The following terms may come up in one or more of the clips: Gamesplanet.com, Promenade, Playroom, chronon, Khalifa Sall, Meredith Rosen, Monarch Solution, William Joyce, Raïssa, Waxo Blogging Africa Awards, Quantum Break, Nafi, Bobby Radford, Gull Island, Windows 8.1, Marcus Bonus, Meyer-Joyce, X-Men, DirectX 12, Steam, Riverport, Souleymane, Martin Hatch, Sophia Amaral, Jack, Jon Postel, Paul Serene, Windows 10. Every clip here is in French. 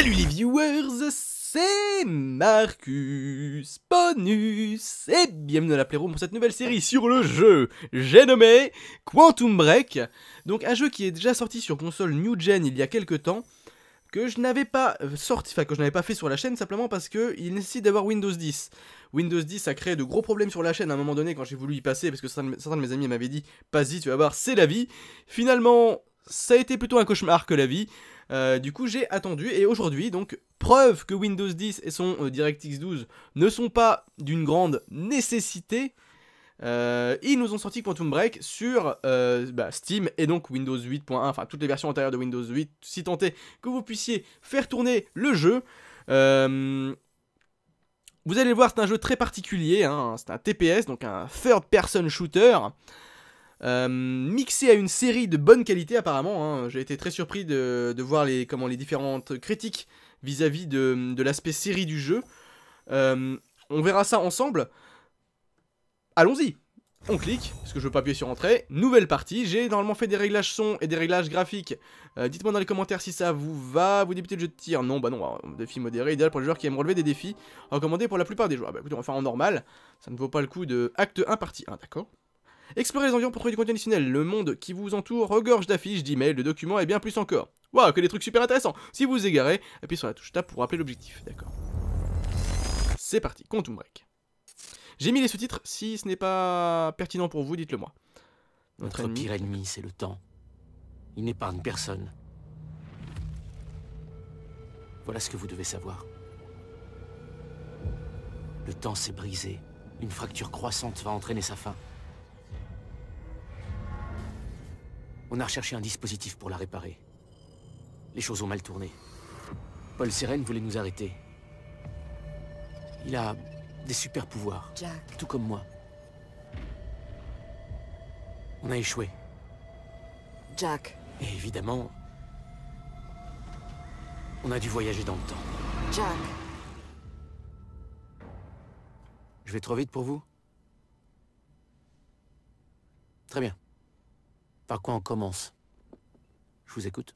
Salut les viewers, c'est Marcus Bonus et bienvenue à la Playroom pour cette nouvelle série sur le jeu, j'ai nommé Quantum Break. Donc un jeu qui est déjà sorti sur console New Gen il y a quelques temps, que je n'avais pas sorti, enfin que je n'avais pas fait sur la chaîne simplement parce qu'il nécessite d'avoir Windows 10. Windows 10 a créé de gros problèmes sur la chaîne à un moment donné quand j'ai voulu y passer parce que certains de mes amis m'avaient dit « Pas-y, tu vas voir, c'est la vie ». Finalement, ça a été plutôt un cauchemar que la vie. Du coup j'ai attendu et aujourd'hui donc preuve que Windows 10 et son DirectX 12 ne sont pas d'une grande nécessité, ils nous ont sorti Quantum Break sur Steam et donc Windows 8.1, enfin toutes les versions antérieures de Windows 8, si tant est que vous puissiez faire tourner le jeu. Vous allez le voir, c'est un jeu très particulier, hein, c'est un TPS, donc un third person shooter. Mixé à une série de bonne qualité apparemment, hein. J'ai été très surpris de voir les différentes critiques vis-à-vis de l'aspect série du jeu. On verra ça ensemble. Allons-y. On clique, parce que je veux pas appuyer sur entrée. Nouvelle partie, j'ai normalement fait des réglages son et des réglages graphiques. Dites-moi dans les commentaires si ça vous va. Vous débutez le jeu de tir? Non, bah non, défi modéré, idéal pour les joueurs qui aiment relever des défis. Recommandé pour la plupart des joueurs. Bah écoutez, on va faire en normal, ça ne vaut pas le coup de acte 1 partie 1, d'accord. Explorez les environs pour trouver du contenu additionnel. Le monde qui vous entoure regorge d'affiches, d'emails, de documents et bien plus encore. Waouh, que des trucs super intéressants. Si vous vous égarez, appuyez sur la touche Tab pour rappeler l'objectif. D'accord. C'est parti, Quantum Break. J'ai mis les sous-titres, si ce n'est pas pertinent pour vous, dites-le moi. Notre pire ennemi, c'est le temps. Il n'épargne personne. Voilà ce que vous devez savoir. Le temps s'est brisé. Une fracture croissante va entraîner sa fin. On a recherché un dispositif pour la réparer. Les choses ont mal tourné. Paul Serene voulait nous arrêter. Il a des super pouvoirs, Jack. Tout comme moi. On a échoué. Jack. Et évidemment, on a dû voyager dans le temps. Jack. Je vais trop vite pour vous? Très bien. Par quoi on commence? Je vous écoute.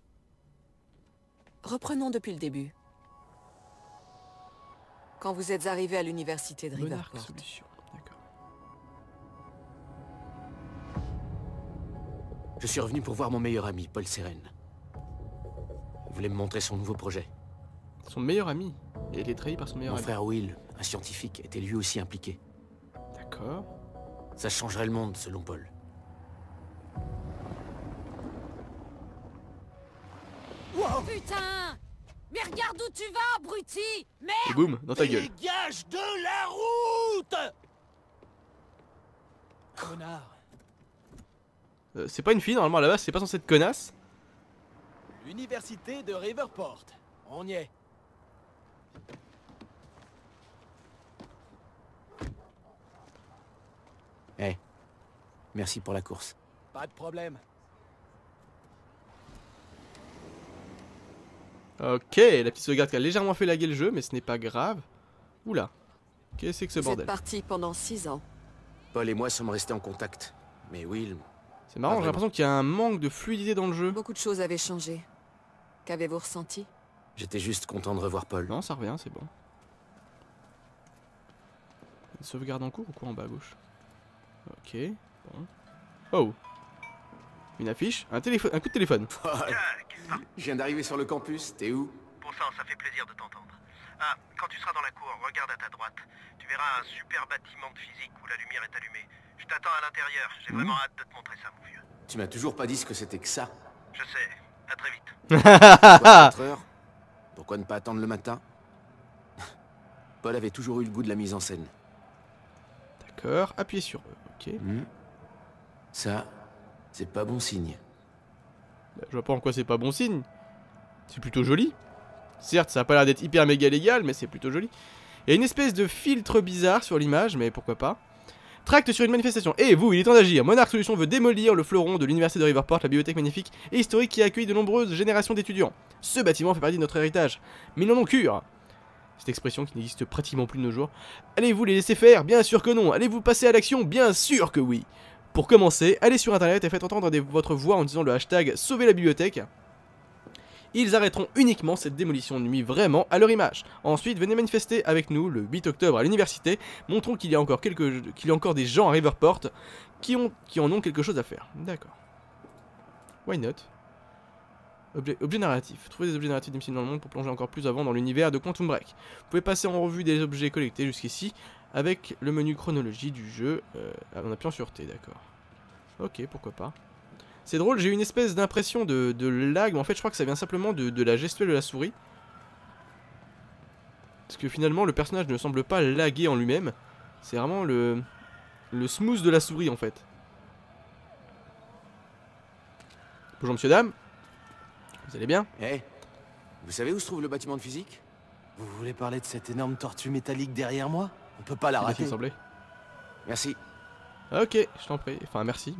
Reprenons depuis le début. Quand vous êtes arrivé à l'université de Riverport. Monarch Solution, d'accord. Je suis revenu pour voir mon meilleur ami, Paul Serene. Il voulait me montrer son nouveau projet. Son meilleur ami? Et il est trahi par son meilleur ami. Mon frère Will, un scientifique, était lui aussi impliqué. D'accord. Ça changerait le monde, selon Paul. Putain! Mais regarde où tu vas, abruti! Merde! Et boum, dans ta gueule. Dégage de la route! Connard. C'est pas une fille, normalement, à la base, c'est pas censé être connasse. L'université de Riverport. On y est. Eh. Hey, merci pour la course. Pas de problème. Ok, la petite sauvegarde qui a légèrement fait laguer le jeu, mais ce n'est pas grave. Oula, qu'est-ce que c'est que ce bordel? Vous êtes parti pendant 6 ans. Paul et moi sommes restés en contact, mais Will... C'est marrant, j'ai l'impression qu'il y a un manque de fluidité dans le jeu. Beaucoup de choses avaient changé. Qu'avez-vous ressenti? J'étais juste content de revoir Paul. Non, ça revient, c'est bon. Une sauvegarde en cours ou quoi en bas à gauche? Ok, bon. Oh! Une affiche, un coup de téléphone. Je viens d'arriver sur le campus, t'es où? Bon sang, ça fait plaisir de t'entendre. Ah, quand tu seras dans la cour, regarde à ta droite. Tu verras un super bâtiment de physique où la lumière est allumée. Je t'attends à l'intérieur, j'ai vraiment hâte de te montrer ça, mon vieux. Tu m'as toujours pas dit ce que c'était que ça. Je sais, à très vite. 4 heures. Pourquoi ne pas attendre le matin? Paul avait toujours eu le goût de la mise en scène. D'accord, appuyez sur eux, ok. Ça... c'est pas bon signe. Je vois pas en quoi c'est pas bon signe. C'est plutôt joli. Certes, ça a pas l'air d'être hyper méga légal, mais c'est plutôt joli. Il y a une espèce de filtre bizarre sur l'image, mais pourquoi pas. Tract sur une manifestation. Et vous, il est temps d'agir. Monarch Solution veut démolir le fleuron de l'université de Riverport, la bibliothèque magnifique et historique qui a accueilli de nombreuses générations d'étudiants. Ce bâtiment fait partie de notre héritage. Mais non, non, cure. Cette expression qui n'existe pratiquement plus de nos jours. Allez-vous les laisser faire? Bien sûr que non. Allez-vous passer à l'action? Bien sûr que oui. Pour commencer, allez sur internet et faites entendre votre voix en disant le hashtag Sauver la bibliothèque. ils arrêteront uniquement cette démolition de nuit vraiment à leur image. Ensuite, venez manifester avec nous le 8 octobre à l'université, montrons qu'il y a encore des gens à Riverport qui en ont quelque chose à faire. D'accord. Why not? Objet narratif. Trouvez des objets narratifs disponibles dans le monde pour plonger encore plus avant dans l'univers de Quantum Break. Vous pouvez passer en revue des objets collectés jusqu'ici avec le menu chronologie du jeu en appuyant sur T, d'accord. Ok, pourquoi pas. C'est drôle, j'ai eu une espèce d'impression de lag, mais en fait je crois que ça vient simplement de la gestuelle de la souris. Parce que finalement le personnage ne semble pas laguer en lui-même. C'est vraiment le smooth de la souris en fait. Bonjour monsieur, dame. Vous allez bien? Eh, hey, vous savez où se trouve le bâtiment de physique? Vous voulez parler de cette énorme tortue métallique derrière moi? On peut pas la rater. Merci. Ok, je t'en prie. Enfin, merci.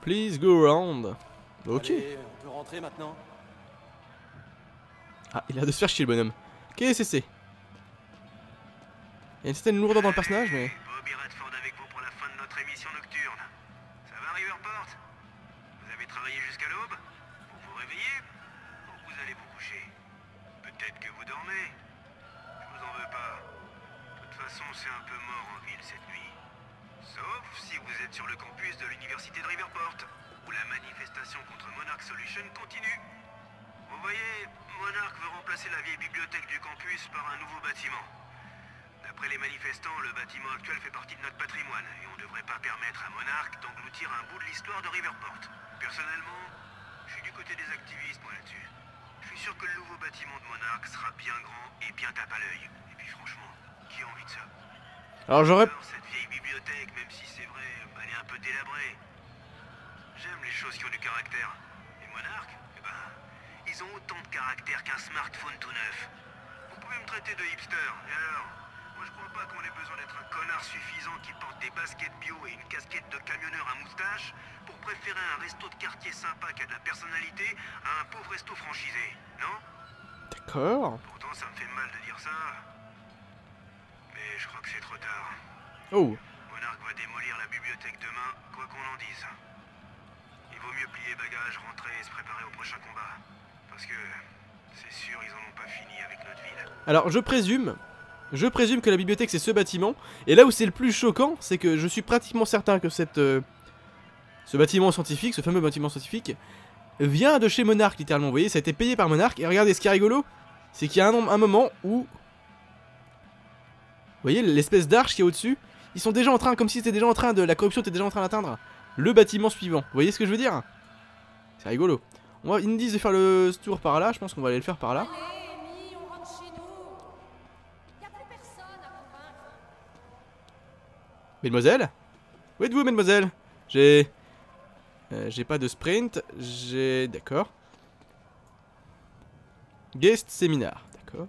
Please go round. Ok. Allez, on peut rentrer maintenant. Ah, il a l'air de se faire chier le bonhomme. Qu'est-ce que c'est? Il y a une certaine lourdeur dans le personnage, mais. Bobby Radford avec vous pour la fin de notre émission nocturne. Ça va, Riverport? Vous avez travaillé jusqu'à l'aube? Vous vous réveillez? Ou vous allez vous coucher? Peut-être que vous dormez. Je vous en veux pas. De toute façon, c'est un peu mort en ville cette nuit. Sauf si vous êtes sur le campus de l'université de Riverport, où la manifestation contre Monarch Solution continue. Vous voyez, Monarch veut remplacer la vieille bibliothèque du campus par un nouveau bâtiment. D'après les manifestants, le bâtiment actuel fait partie de notre patrimoine, et on ne devrait pas permettre à Monarch d'engloutir un bout de l'histoire de Riverport. Personnellement, je suis du côté des activistes, moi, là-dessus. Je suis sûr que le nouveau bâtiment de Monarch sera bien grand et bien tape à l'œil. Et puis franchement, qui a envie de ça? Alors j'aurais... Cette vieille bibliothèque, même si c'est vrai, elle est un peu délabrée. J'aime les choses qui ont du caractère. Les monarques, eh ben, ils ont autant de caractère qu'un smartphone tout neuf. Vous pouvez me traiter de hipster, et alors? Moi je crois pas qu'on ait besoin d'être un connard suffisant qui porte des baskets bio et une casquette de camionneur à moustache pour préférer un resto de quartier sympa qui a de la personnalité à un pauvre resto franchisé, non? D'accord. Pourtant ça me fait mal de dire ça. Je crois que c'est trop tard. Oh. Monarch va démolir la bibliothèque demain, quoi qu'on en dise. Il vaut mieux plier bagages, rentrer et se préparer au prochain combat. Parce que c'est sûr, ils en ont pas fini avec notre ville. Alors je présume que la bibliothèque c'est ce bâtiment. Et là où c'est le plus choquant, c'est que je suis pratiquement certain que ce bâtiment scientifique, ce fameux bâtiment scientifique, vient de chez Monarch littéralement. Vous voyez, ça a été payé par Monarch. Et regardez, ce qui est rigolo, c'est qu'il y a un moment où... Vous voyez l'espèce d'arche qui est au-dessus? Ils sont déjà en train, comme si c'était déjà en train de... La corruption était déjà en train d'atteindre le bâtiment suivant. Vous voyez ce que je veux dire? C'est rigolo. Ils nous disent de faire le tour par là, je pense qu'on va aller le faire par là. Allez, Amy, on rentre chez nous. Y a plus personne à convaincre. Mademoiselle? Où êtes-vous, mademoiselle? J'ai pas de sprint, j'ai... D'accord. Guest séminaire, d'accord.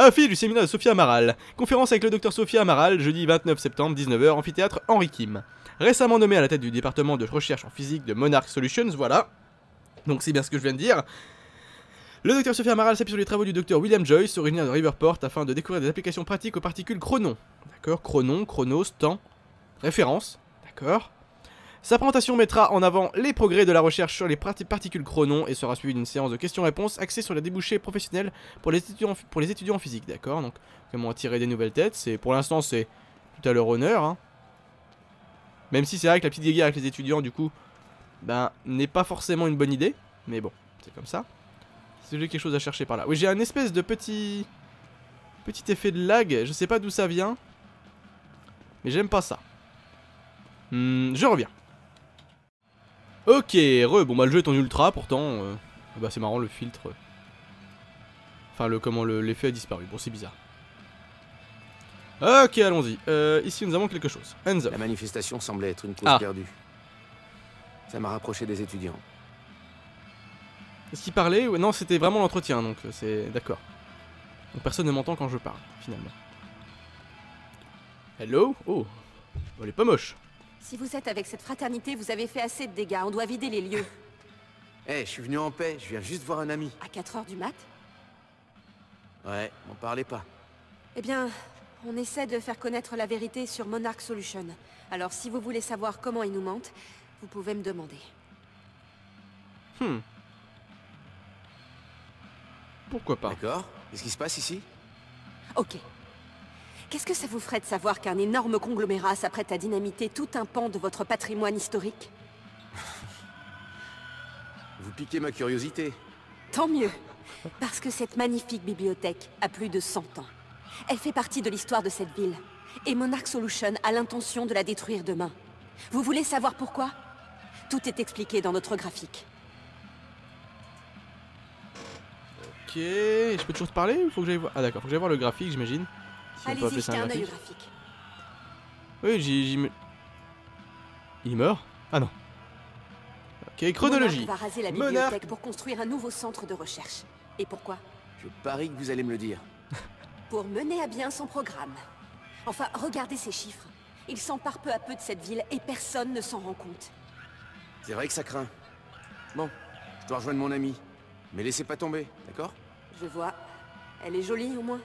Ah, fille du séminaire de Sophia Amaral. Conférence avec le docteur Sophia Amaral, jeudi 29 septembre, 19 h, amphithéâtre Henry Kim. Récemment nommée à la tête du département de recherche en physique de Monarch Solutions, voilà. Donc c'est bien ce que je viens de dire. Le docteur Sophia Amaral s'appuie sur les travaux du docteur William Joyce, originaire de Riverport, afin de découvrir des applications pratiques aux particules chronon. D'accord, chronon, chronos, temps, référence. D'accord. Sa présentation mettra en avant les progrès de la recherche sur les particules chronon et sera suivie d'une séance de questions-réponses axée sur les débouchés professionnels pour les étudiants en physique, d'accord. Donc, comment attirer des nouvelles têtes, c'est pour l'instant c'est tout à leur honneur. Hein. Même si c'est vrai que la petite guéguerre avec les étudiants, du coup, ben, n'est pas forcément une bonne idée, mais bon, c'est comme ça. Si j'ai quelque chose à chercher par là. Oui, j'ai un espèce de petit effet de lag, je sais pas d'où ça vient, mais j'aime pas ça. Je reviens. Ok, bon bah le jeu est en ultra, pourtant, bah c'est marrant le filtre. Enfin l'effet a disparu, bon c'est bizarre. Ok, allons-y, ici nous avons quelque chose. Hands up. La manifestation semblait être une cause perdue. Ça m'a rapproché des étudiants. Est-ce qu'il parlait? Non, c'était vraiment l'entretien, donc c'est... D'accord. Donc personne ne m'entend quand je parle, finalement. Hello? Oh, elle est pas moche. Si vous êtes avec cette fraternité, vous avez fait assez de dégâts. On doit vider les lieux. Eh, hey, je suis venu en paix. Je viens juste voir un ami. À 4 h du mat? Ouais, on parlait pas. Eh bien, on essaie de faire connaître la vérité sur Monarch Solution. Alors, si vous voulez savoir comment ils nous mentent, vous pouvez me demander. Pourquoi pas. D'accord. Qu'est-ce qui se passe ici? Ok. Qu'est-ce que ça vous ferait de savoir qu'un énorme conglomérat s'apprête à dynamiter tout un pan de votre patrimoine historique? Vous piquez ma curiosité. Tant mieux. Parce que cette magnifique bibliothèque a plus de 100 ans. Elle fait partie de l'histoire de cette ville. Et Monarch Solution a l'intention de la détruire demain. Vous voulez savoir pourquoi? Tout est expliqué dans notre graphique. Ok, je peux toujours te parler ou faut que j'aille voir? Ah d'accord, faut que j'aille voir le graphique, j'imagine. Allez-y, jetez un œil au graphique. Oui, il meurt? Ah non. Ok, chronologie. Monarch va raser la bibliothèque pour construire un nouveau centre de recherche. Et pourquoi? Je parie que vous allez me le dire. Pour mener à bien son programme. Enfin, regardez ces chiffres. Il s'empare peu à peu de cette ville et personne ne s'en rend compte. C'est vrai que ça craint. Bon, je dois rejoindre mon ami. Mais laissez pas tomber, d'accord? Je vois. Elle est jolie au moins.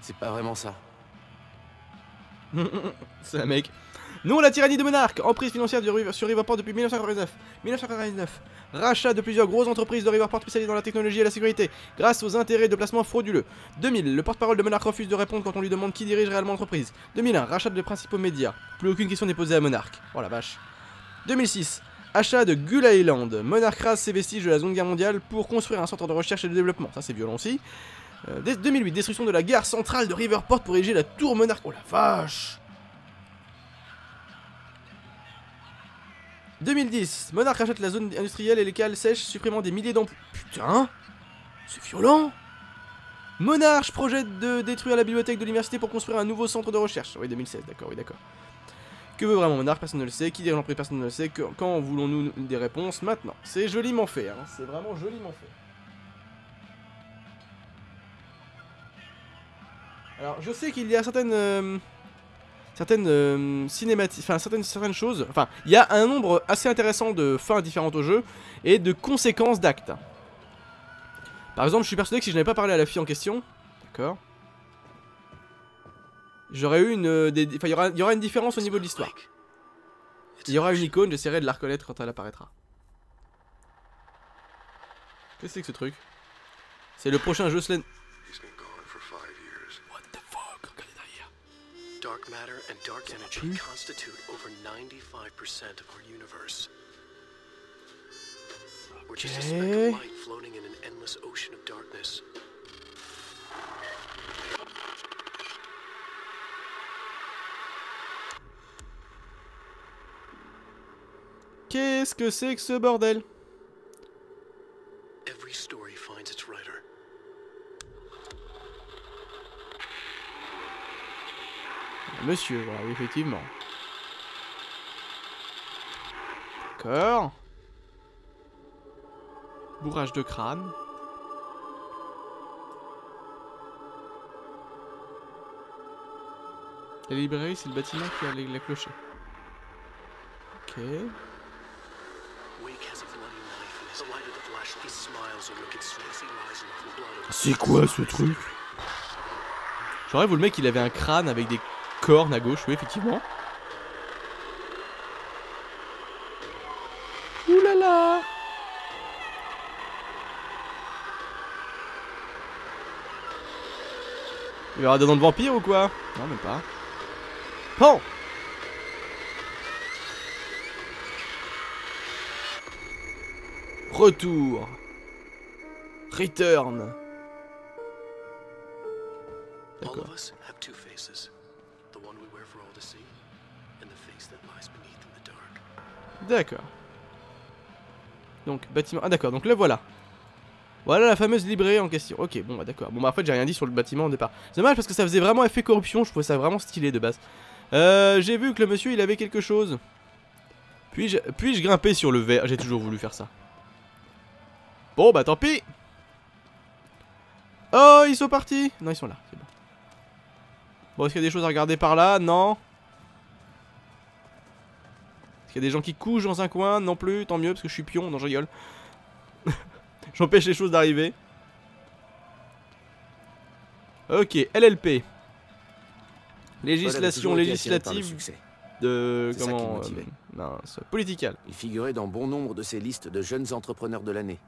C'est pas vraiment ça. C'est un mec. Nous, la tyrannie de Monarch, emprise financière sur Riverport depuis 1999. Rachat de plusieurs grosses entreprises de Riverport spécialisées dans la technologie et la sécurité, grâce aux intérêts de placement frauduleux. 2000, le porte-parole de Monarch refuse de répondre quand on lui demande qui dirige réellement l'entreprise. 2001, rachat des principaux médias. Plus aucune question n'est posée à Monarch. Oh la vache. 2006, achat de Gull Island. Monarch rase ses vestiges de la Seconde Guerre mondiale pour construire un centre de recherche et de développement. Ça, c'est violent aussi. 2008, destruction de la gare centrale de Riverport pour ériger la tour Monarch. Oh la vache. 2010, Monarch achète la zone industrielle et les cales sèches, supprimant des milliers d'emplois. Putain, c'est violent. Monarch projette de détruire la bibliothèque de l'université pour construire un nouveau centre de recherche. Oui, 2016, d'accord, oui, d'accord. Que veut vraiment Monarch? Personne ne le sait. Qui dirige l'entreprise? Personne ne le sait. Quand voulons-nous des réponses? Maintenant. C'est joliment fait, hein. C'est vraiment joliment fait. Alors, je sais qu'il y a certaines... cinématiques, enfin certaines choses, enfin il y a un nombre assez intéressant de fins différentes au jeu et de conséquences d'actes. Par exemple, je suis persuadé que si je n'avais pas parlé à la fille en question, d'accord, j'aurais eu il y aura une différence au niveau de l'histoire. Il y aura une icône, j'essaierai de la reconnaître quand elle apparaîtra. Qu'est-ce que ce truc? C'est le prochain jeu Slender. Dark matter and dark energy constitute over 95% of our universe. We're just a speck of light floating in an endless ocean of darkness. Qu'est-ce que c'est que ce bordel? Every story finds its writer. Monsieur, voilà, oui, effectivement. D'accord. Bourrage de crâne. La librairie, c'est le bâtiment qui a la cloche. Ok. C'est quoi ce truc? J'aurais voulu le mec, il avait un crâne avec des... corne à gauche, oui, effectivement. Oulala là là. Il y aura des dents de vampire ou quoi? Non, même pas. Bon. Retour. Return. D'accord. D'accord. Donc, bâtiment... Ah d'accord, donc là voilà. Voilà la fameuse librairie en question. Ok, bon bah d'accord. Bon bah en fait j'ai rien dit sur le bâtiment au départ. C'est dommage parce que ça faisait vraiment effet corruption, je trouvais ça vraiment stylé de base. J'ai vu que le monsieur il avait quelque chose. Puis-je grimper sur le verre? J'ai toujours voulu faire ça. Bon bah tant pis. Oh, ils sont partis. Non, ils sont là, c'est bon. Bon, est-ce qu'il y a des choses à regarder par là? Non. Est-ce qu'il y a des gens qui couchent dans un coin? Non plus, tant mieux, parce que je suis pion. Non, je rigole. J'empêche les choses d'arriver. Ok, LLP. Législation législative de... Comment... Politicale. Il figurait dans bon nombre de ces listes de jeunes entrepreneurs de l'année.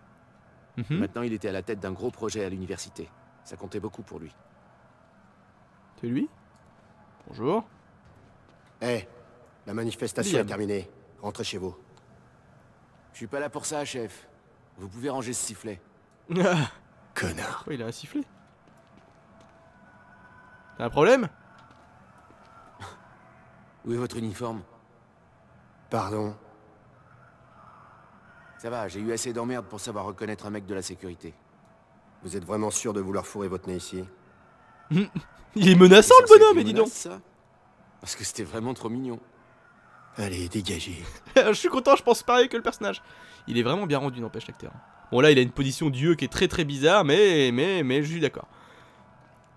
Maintenant, il était à la tête d'un gros projet à l'université. Ça comptait beaucoup pour lui. C'est lui? Bonjour. Eh, hey, la manifestation est terminée. Rentrez chez vous. Je suis pas là pour ça, chef. Vous pouvez ranger ce sifflet. Connard. Pourquoi il a un sifflet? T'as un problème? Où est votre uniforme? Pardon. Ça va, j'ai eu assez d'emmerdes pour savoir reconnaître un mec de la sécurité. Vous êtes vraiment sûr de vouloir fourrer votre nez ici? Il est menaçant le bonhomme, mais dis donc ça. Parce que c'était vraiment trop mignon. Allez, dégagez. Je suis content, je pense pareil que le personnage. Il est vraiment bien rendu, n'empêche l'acteur. Bon là, il a une position d'yeux qui est très très bizarre, mais je suis d'accord.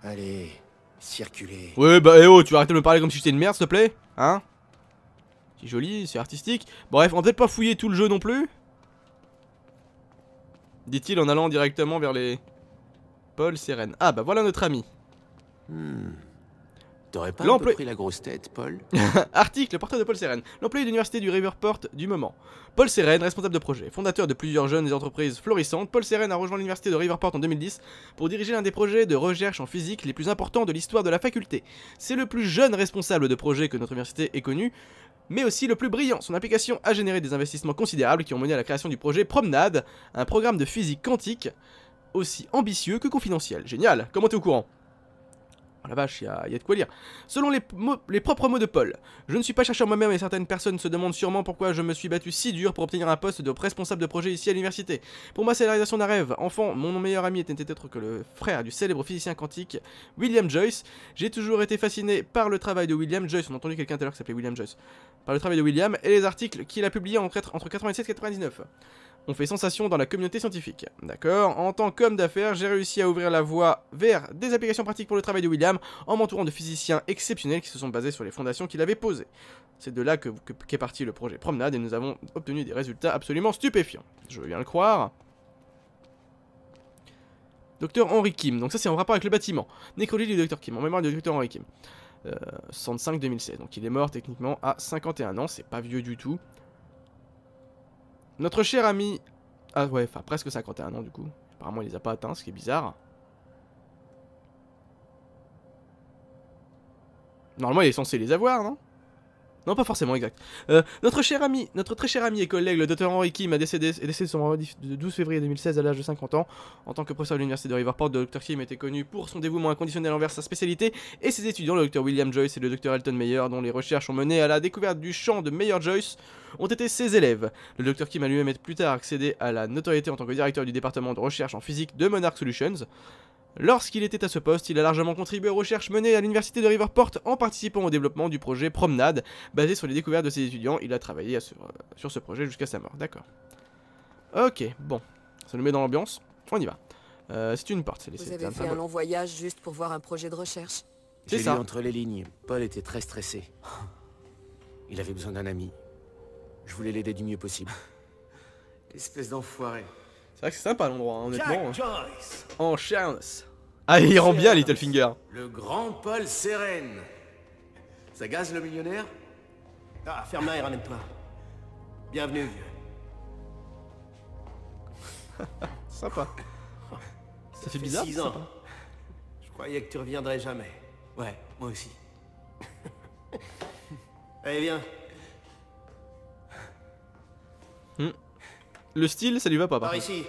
Allez, circulez. Ouais, bah eh oh, tu vas arrêter de me parler comme si j'étais une merde, s'il te plaît. Hein? C'est joli, c'est artistique. Bref, on va peut-être pas fouiller tout le jeu non plus, dit-il en allant directement vers les... Paul Serene. Ah bah voilà notre ami. T'aurais pas un peu pris la grosse tête, Paul? Article, le portrait de Paul Serene, l'employé de l'université du Riverport du moment. Paul Serene, responsable de projet, fondateur de plusieurs jeunes entreprises florissantes, Paul Serene a rejoint l'université de Riverport en 2010 pour diriger l'un des projets de recherche en physique les plus importants de l'histoire de la faculté. C'est le plus jeune responsable de projet que notre université ait connu, mais aussi le plus brillant. Son application a généré des investissements considérables qui ont mené à la création du projet Promenade, un programme de physique quantique aussi ambitieux que confidentiel. Génial, comment t'es au courant? La vache, il y a de quoi lire. Selon les propres mots de Paul, je ne suis pas chercheur moi-même et certaines personnes se demandent sûrement pourquoi je me suis battu si dur pour obtenir un poste de responsable de projet ici à l'université. Pour moi, c'est la réalisation d'un rêve. Enfant, mon meilleur ami était peut-être que le frère du célèbre physicien quantique William Joyce. J'ai toujours été fasciné par le travail de William Joyce. On a entendu quelqu'un tout à l'heure qui s'appelait William Joyce. Par le travail de William et les articles qu'il a publiés entre 87 et 99. On fait sensation dans la communauté scientifique. D'accord. En tant qu'homme d'affaires, j'ai réussi à ouvrir la voie vers des applications pratiques pour le travail de William en m'entourant de physiciens exceptionnels qui se sont basés sur les fondations qu'il avait posées. C'est de là qu'est parti le projet Promenade et nous avons obtenu des résultats absolument stupéfiants. Je veux bien le croire. Docteur Henry Kim. Donc ça c'est en rapport avec le bâtiment. Nécrologie du docteur Kim, en mémoire du docteur Henry Kim. 65-2016. Donc il est mort techniquement à 51 ans. C'est pas vieux du tout. Notre cher ami... Ah ouais, enfin presque 51 ans du coup. Apparemment il les a pas atteints, ce qui est bizarre. Normalement il est censé les avoir, non? Non, pas forcément, exact. Notre très cher ami et collègue, le docteur Henry Kim, est décédé son vendredi 12 février 2016 à l'âge de 50 ans. En tant que professeur de l'université de Riverport, le docteur Kim était connu pour son dévouement inconditionnel envers sa spécialité et ses étudiants, le docteur William Joyce et le docteur Elton Mayer, dont les recherches ont mené à la découverte du champ de Meyer-Joyce, ont été ses élèves. Le docteur Kim a lui-même plus tard accédé à la notoriété en tant que directeur du département de recherche en physique de Monarch Solutions. Lorsqu'il était à ce poste, il a largement contribué aux recherches menées à l'université de Riverport en participant au développement du projet Promenade, basé sur les découvertes de ses étudiants. Il a travaillé sur ce projet jusqu'à sa mort, d'accord. Ok, bon, ça nous met dans l'ambiance, on y va. C'est une porte, c'est laissé. Vous avez fait un long voyage juste pour voir un projet de recherche? C'est ça. J'ai lu entre les lignes, Paul était très stressé. Il avait besoin d'un ami. Je voulais l'aider du mieux possible. Espèce d'enfoiré. C'est vrai que c'est sympa l'endroit, hein, honnêtement. En chance. Ah, il rend bien Littlefinger. Le grand Paul Serene. Ça gaze le millionnaire? Ah, ferme-la et ramène-toi. Bienvenue, vieux. Sympa. Ça fait bizarre, 6 ans. Sympa. Je croyais que tu reviendrais jamais. Ouais, moi aussi. Allez, viens. Le style, ça lui va pas. Par ici.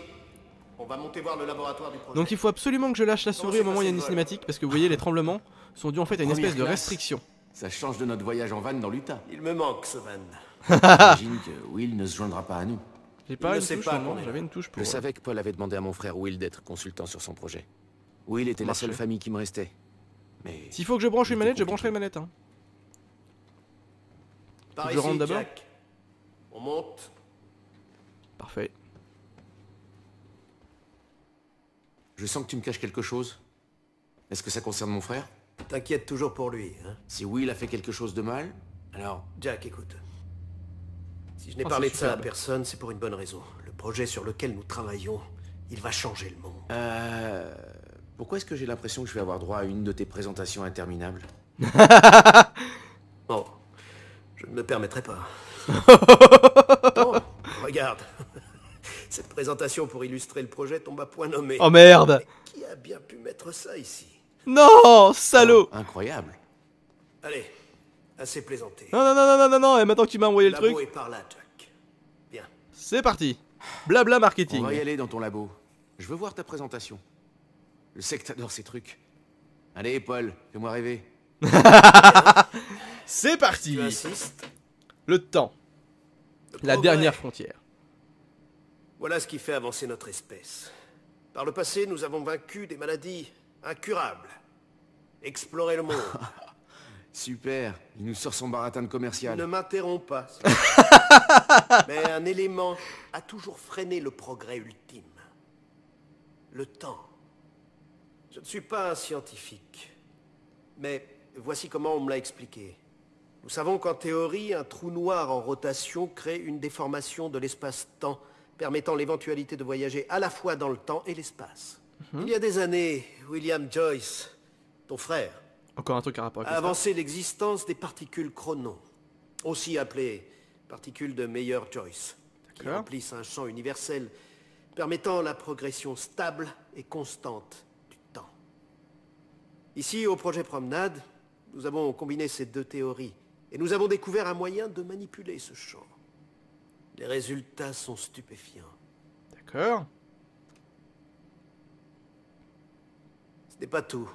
On va monter voir le laboratoire du projet. Donc il faut absolument que je lâche la souris au moment où il y a une cinématique, parce que vous voyez les tremblements sont dus en fait à une espèce de restriction. Ça change de notre voyage en van dans l'Utah. Il me manque ce van. J'imagine que Will ne se joindra pas à nous. J'ai pas une touche, j'avais une touche pour... Je savais que Paul avait demandé à mon frère Will d'être consultant sur son projet. Will était la seule famille qui me restait. Mais s'il faut que je branche une manette, je brancherai une manette. Hein. Par ici, Jack. On monte. Parfait. Je sens que tu me caches quelque chose. Est-ce que ça concerne mon frère? T'inquiète toujours pour lui, hein. Si Will a fait quelque chose de mal, alors... Jack, écoute. Si je n'ai parlé de ça à personne, c'est pour une bonne raison. Le projet sur lequel nous travaillons, il va changer le monde. Pourquoi est-ce que j'ai l'impression que je vais avoir droit à une de tes présentations interminables? Bon, je ne me permettrai pas. Bon, regarde. Cette présentation pour illustrer le projet tombe à point nommé. Oh merde! Mais qui a bien pu mettre ça ici? Non, salaud! Oh, incroyable. Allez, assez plaisanté. Non, et maintenant que tu m'as envoyé le truc... Labo est par là, Jack. Bien. C'est parti. Blabla marketing. On va y aller dans ton labo. Je veux voir ta présentation. Je sais que t'adores ces trucs. Allez, Paul, fais-moi rêver. C'est parti. Tu insistes. Le temps. La dernière frontière. Voilà ce qui fait avancer notre espèce. Par le passé, nous avons vaincu des maladies incurables. Exploré le monde. Super, il nous sort son baratin de commercial. Ne m'interromps pas. Mais un élément a toujours freiné le progrès ultime. Le temps. Je ne suis pas un scientifique. Mais voici comment on me l'a expliqué. Nous savons qu'en théorie, un trou noir en rotation crée une déformation de l'espace-temps, permettant l'éventualité de voyager à la fois dans le temps et l'espace. Il y a des années, William Joyce, ton frère, a avancé l'existence des particules chronon, aussi appelées particules de Meyer-Joyce, qui remplissent un champ universel permettant la progression stable et constante du temps. Ici, au projet Promenade, nous avons combiné ces deux théories et nous avons découvert un moyen de manipuler ce champ. Les résultats sont stupéfiants. D'accord. Ce n'est pas tout,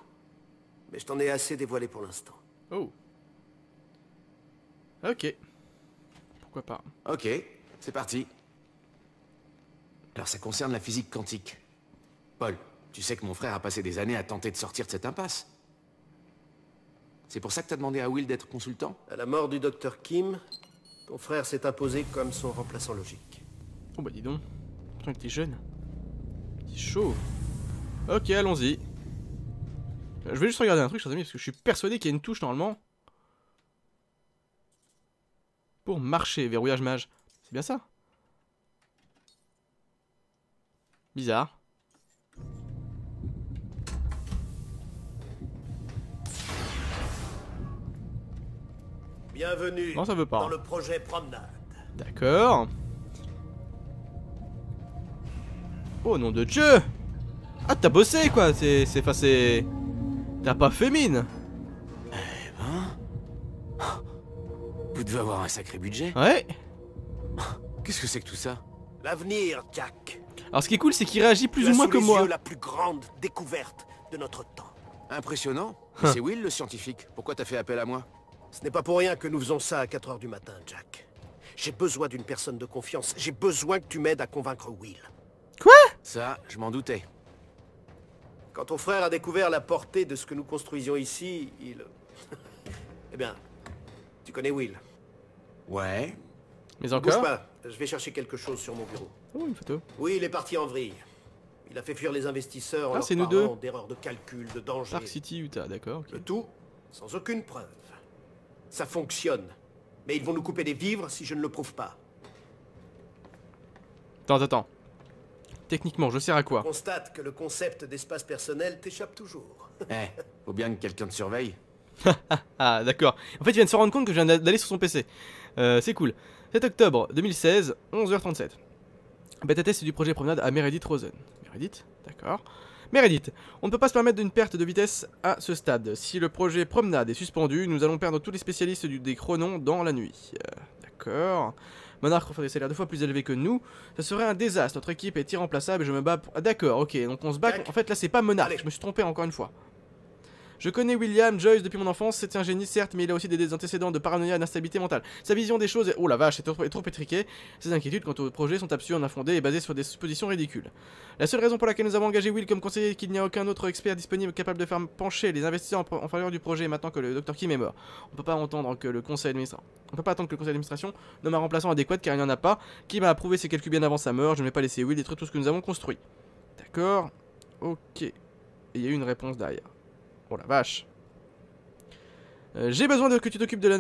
mais je t'en ai assez dévoilé pour l'instant. Oh. Ok. Pourquoi pas. Ok, c'est parti. Alors ça concerne la physique quantique. Paul, tu sais que mon frère a passé des années à tenter de sortir de cette impasse. C'est pour ça que t'as demandé à Will d'être consultant? À la mort du docteur Kim, ton frère s'est imposé comme son remplaçant logique. Oh bah dis donc, tant que t'es jeune. C'est chaud. Ok, allons-y. Je vais juste regarder un truc, chers amis, parce que je suis persuadé qu'il y a une touche normalement. Pour marcher, verrouillage mage. C'est bien ça? Bizarre. Bienvenue non, ça veut pas. Dans le projet Promenade. D'accord. Oh nom de Dieu! Ah t'as bossé quoi, c'est... T'as pas fait mine. Eh ben... Vous devez avoir un sacré budget. Ouais. Qu'est-ce que c'est que tout ça? L'avenir, Jack. Alors ce qui est cool, c'est qu'il réagit plus ou moins comme moi. C'est la plus grande découverte de notre temps. Impressionnant. C'est Will le scientifique. Pourquoi t'as fait appel à moi? Ce n'est pas pour rien que nous faisons ça à 4 h du matin, Jack. J'ai besoin d'une personne de confiance. J'ai besoin que tu m'aides à convaincre Will. Quoi? Ça, je m'en doutais. Quand ton frère a découvert la portée de ce que nous construisions ici, il... Eh bien, tu connais Will. Ouais. Mais encore. Bouge pas, je vais chercher quelque chose sur mon bureau. Oh, une photo. Oui, il est parti en vrille. Il a fait fuir les investisseurs en leur parlant d'erreurs de calcul, de danger. Park City, Utah, d'accord. Okay. Le tout, sans aucune preuve. Ça fonctionne. Mais ils vont nous couper des vivres si je ne le prouve pas. Attends. Techniquement, je sers à quoi? Je constate que le concept d'espace personnel t'échappe toujours. Faut bien que quelqu'un te surveille. Ah, d'accord. En fait, il vient de se rendre compte que je viens d'aller sur son PC. C'est cool. 7 octobre 2016, 11 h 37. Bêta test du projet Promenade à Meredith Rosen. Meredith, d'accord. Meredith, on ne peut pas se permettre d'une perte de vitesse à ce stade. Si le projet Promenade est suspendu, nous allons perdre tous les spécialistes des chronons dans la nuit. D'accord. Monarch offre des salaires 2 fois plus élevés que nous. Ça serait un désastre. Notre équipe est irremplaçable et je me bats pour... Ah, d'accord, ok. Donc on se bat... En fait, là, c'est pas Monarch. Allez. Je me suis trompé encore une fois. Je connais William Joyce depuis mon enfance. C'est un génie, certes, mais il a aussi des antécédents de paranoïa et d'instabilité mentale. Sa vision des choses est... Oh la vache, c'est trop étriquée. Ses inquiétudes quant au projet sont absurdes, infondées et basées sur des suppositions ridicules. La seule raison pour laquelle nous avons engagé Will comme conseiller est qu'il n'y a aucun autre expert disponible capable de faire pencher les investisseurs en faveur du projet maintenant que le docteur Kim est mort. On peut pas attendre que le conseil d'administration nomme un remplaçant adéquat car il n'y en a pas. Kim a approuvé ses calculs bien avant sa mort. Je ne vais pas laisser Will détruire tout ce que nous avons construit. D'accord. Ok. Et il y a eu une réponse derrière. Oh la vache. J'ai besoin que tu t'occupes des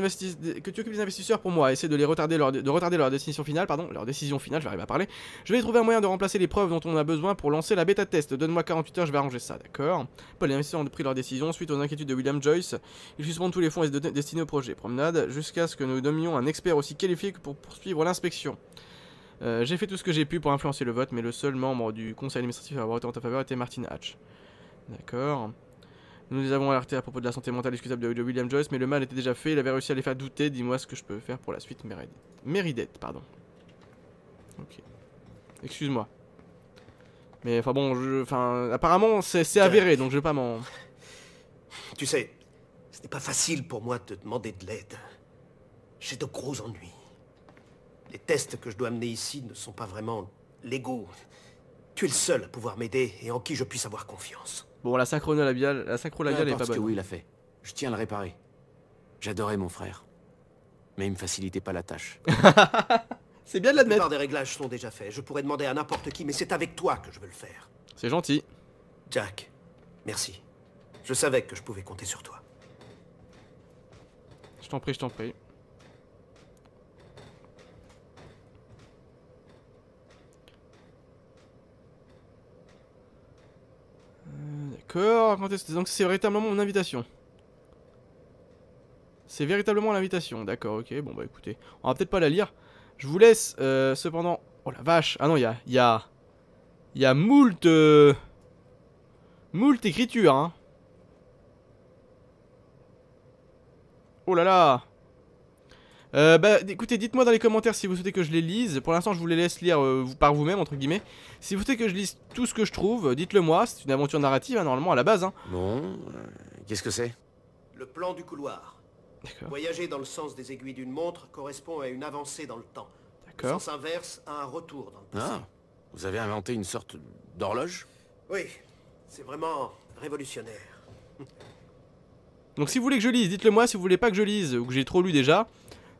investisseurs pour moi. Essaye de retarder leur décision finale. J'arrive à parler. Je vais trouver un moyen de remplacer les preuves dont on a besoin pour lancer la bêta test. Donne-moi 48 heures, je vais arranger ça, d'accord. Paul, les investisseurs ont pris leur décision suite aux inquiétudes de William Joyce. Ils suspendent tous les fonds destinés au projet Promenade jusqu'à ce que nous nommions un expert aussi qualifié que pour poursuivre l'inspection. J'ai fait tout ce que j'ai pu pour influencer le vote, mais le seul membre du conseil administratif à avoir voté en ta faveur était Martin Hatch. D'accord. Nous les avons alertés à propos de la santé mentale excusable de William Joyce, mais le mal était déjà fait, il avait réussi à les faire douter. Dis-moi ce que je peux faire pour la suite, Meredith, pardon. Ok. Excuse-moi. Mais enfin bon, apparemment c'est avéré, donc je vais pas m'en... Tu sais, ce n'est pas facile pour moi de te demander de l'aide. J'ai de gros ennuis. Les tests que je dois amener ici ne sont pas vraiment légaux. Tu es le seul à pouvoir m'aider et en qui je puisse avoir confiance. Bon, la synchro-labiale est pas bonne. Parce que oui, il a fait. Je tiens à le réparer. J'adorais mon frère. Mais il me facilitait pas la tâche. C'est bien de l'admettre. La plupart des réglages sont déjà faits. Je pourrais demander à n'importe qui, mais c'est avec toi que je veux le faire. C'est gentil. Jack, merci. Je savais que je pouvais compter sur toi. Je t'en prie, je t'en prie. D'accord, donc c'est véritablement mon invitation. C'est véritablement l'invitation, d'accord, ok, bon bah écoutez. On va peut-être pas la lire. Je vous laisse, cependant... Oh la vache, ah non, il y a moult... moult écriture, hein. Oh là là. Bah écoutez, dites-moi dans les commentaires si vous souhaitez que je les lise. Pour l'instant je vous les laisse lire par vous-même, entre guillemets. Si vous souhaitez que je lise tout ce que je trouve, dites-le moi. C'est une aventure narrative, hein, normalement, à la base, hein. Bon, qu'est-ce que c'est? Le plan du couloir. Voyager dans le sens des aiguilles d'une montre correspond à une avancée dans le temps. Le sens inverse à un retour dans le passé. Ah, vous avez inventé une sorte d'horloge? Oui, c'est vraiment révolutionnaire. Donc si vous voulez que je lise, dites-le moi. Si vous voulez pas que je lise, ou que j'ai trop lu déjà,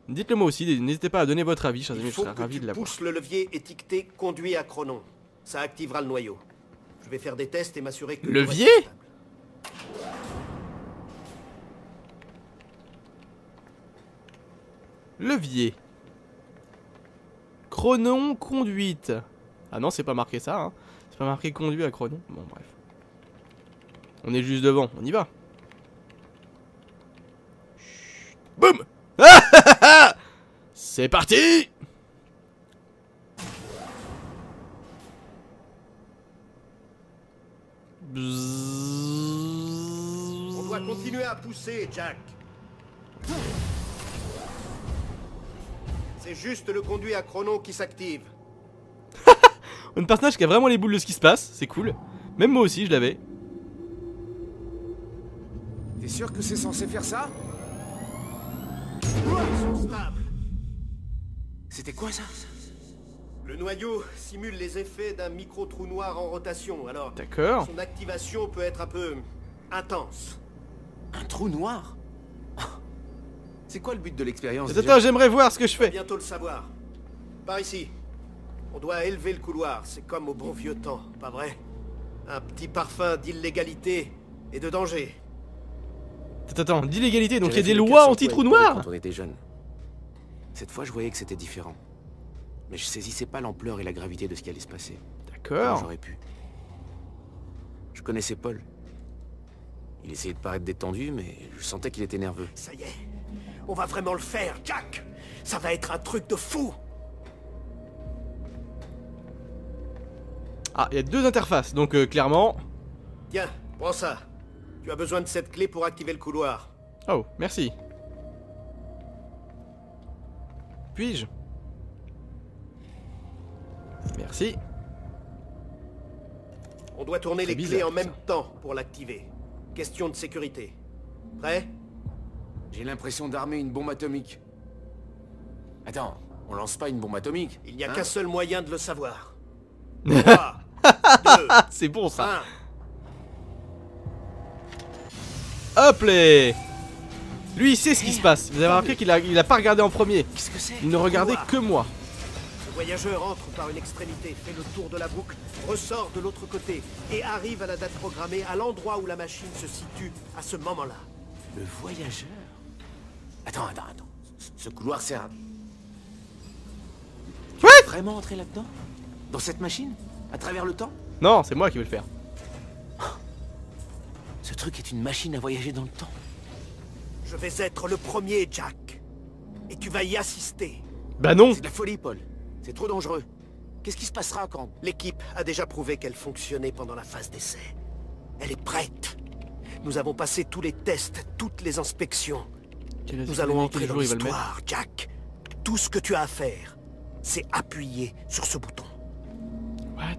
dites-le moi aussi, n'hésitez pas à donner votre avis, chers amis, je serai ravi de l'avoir. Pousse le levier étiqueté « Conduit à chronon ». Ça activera le noyau. Je vais faire des tests et m'assurer que... Levier ? Levier. Chronon conduite. Ah non, c'est pas marqué ça, hein. C'est pas marqué conduit à chronon. Bon, bref. On est juste devant, on y va. Chut. Boum. C'est parti. On doit continuer à pousser, Jack. C'est juste le conduit à chrono qui s'active. Un personnage qui a vraiment les boules de ce qui se passe, c'est cool. Même moi aussi, je l'avais. T'es sûr que c'est censé faire ça? C'était quoi ça? Le noyau simule les effets d'un micro-trou noir en rotation, alors son activation peut être un peu intense. Un trou noir? C'est quoi le but de l'expérience? Attends, j'aimerais voir ce que je fais. On va bientôt le savoir. Par ici. On doit élever le couloir, c'est comme au bon vieux temps, pas vrai? Un petit parfum d'illégalité et de danger. Attends, d'illégalité, donc il y a des lois anti-trou noir? Quand on était jeune. Cette fois, je voyais que c'était différent. Mais je saisissais pas l'ampleur et la gravité de ce qui allait se passer. D'accord. J'aurais pu. Je connaissais Paul. Il essayait de paraître détendu, mais je sentais qu'il était nerveux. Ça y est, on va vraiment le faire, Jack. Ça va être un truc de fou. Ah, il y a deux interfaces, donc clairement... Tiens, prends ça. Tu as besoin de cette clé pour activer le couloir. Oh, merci. Puis-je? Merci. On doit tourner les clés en même temps pour l'activer. Question de sécurité. Prêt? J'ai l'impression d'armer une bombe atomique. Attends, on lance pas une bombe atomique? Il n'y a qu'un seul moyen de le savoir. 3, 2, c'est bon ça. 1. Hop les... Lui il sait ce qui se passe, vous avez remarqué qu'il a pas regardé en premier. Qu'est-ce que c'est? Il ne regardait que moi. Le voyageur entre par une extrémité, fait le tour de la boucle, ressort de l'autre côté et arrive à la date programmée, à l'endroit où la machine se situe à ce moment-là. Le voyageur? Attends. Ce couloir sert à... Tu veux vraiment entrer là-dedans? Dans cette machine? À travers le temps? Non, c'est moi qui vais le faire. Ce truc est une machine à voyager dans le temps. Je vais être le premier, Jack. Et tu vas y assister. Bah non. C'est de la folie, Paul. C'est trop dangereux. Qu'est-ce qui se passera quand... L'équipe a déjà prouvé qu'elle fonctionnait pendant la phase d'essai. Elle est prête. Nous avons passé tous les tests, toutes les inspections. Nous allons entrer dans l'histoire, Jack. Tout ce que tu as à faire, c'est appuyer sur ce bouton. What?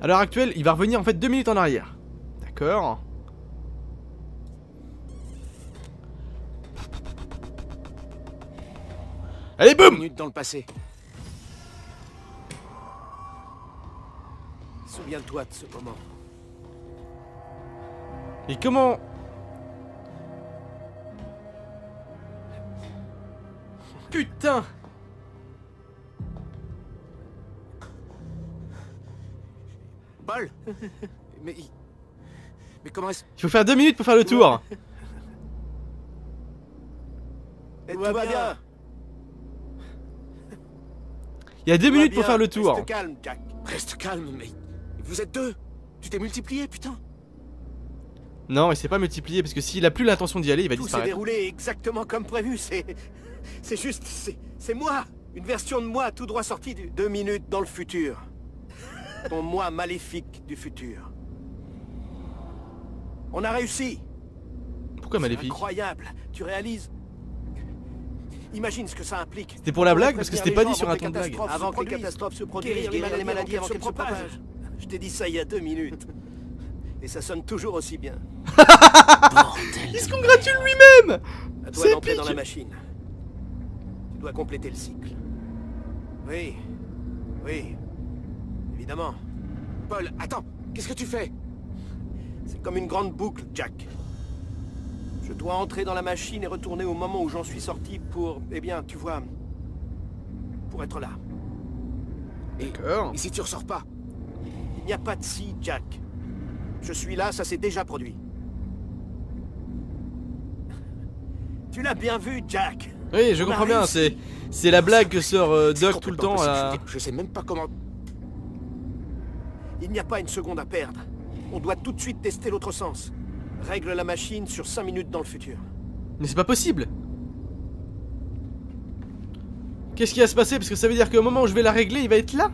À l'heure actuelle, il va revenir en fait 2 minutes en arrière. D'accord. Allez, boum! 2 minutes dans le passé. Souviens-toi de ce moment. Et comment... Putain! Paul! Mais comment est-ce... Il faut faire 2 minutes pour faire le tour. Et tout va bien. Il y a 2 minutes pour faire le tour. Reste calme, Jack. Reste calme, mais... Vous êtes 2. Tu t'es multiplié, putain. Non, il s'est pas multiplié, parce que s'il a plus l'intention d'y aller, il va disparaître. Tout s'est déroulé exactement comme prévu, c'est... C'est juste... C'est moi. Une version de moi tout droit sortie du... 2 minutes dans le futur. Ton moi maléfique du futur. On a réussi. Pourquoi maléfique? Incroyable, tu réalises. Imagine ce que ça implique. C'était pour la blague, parce que c'était pas dit sur un ton de blague. Avant que les catastrophes se produisent, guérir les maladies avant qu'elles se propagent. Je t'ai dit ça il y a 2 minutes. Et ça sonne toujours aussi bien. Il se congratule lui-même. C'est épique. Dans la machine. Tu dois compléter le cycle. Oui, oui, évidemment. Paul, attends, qu'est-ce que tu fais? C'est comme une grande boucle, Jack. Je dois entrer dans la machine et retourner au moment où j'en suis sorti pour... Eh bien, tu vois... Pour être là. D'accord. Et si tu ressors pas? Il n'y a pas de si, Jack. Je suis là, ça s'est déjà produit. Tu l'as bien vu, Jack. Oui, je comprends bien, c'est la blague que sort Doc tout le temps. Je sais même pas comment... Il n'y a pas une seconde à perdre. On doit tout de suite tester l'autre sens. Règle la machine sur 5 minutes dans le futur. Mais c'est pas possible. Qu'est-ce qui va se passer? Parce que ça veut dire qu'au moment où je vais la régler, il va être là.